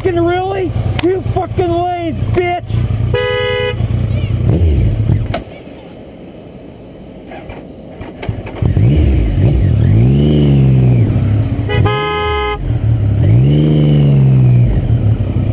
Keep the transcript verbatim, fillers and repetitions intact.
fucking really? You fucking lame, bitch!